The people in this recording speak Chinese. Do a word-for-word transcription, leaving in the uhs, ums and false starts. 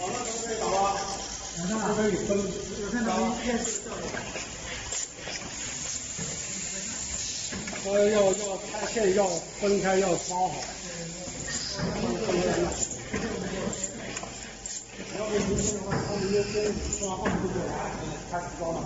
网上都可以找啊，网上都可以分，我看他们电视上。要要要拆线，要分开，要抓好。要不然的话，他们要跟抓好这个，他抓的话。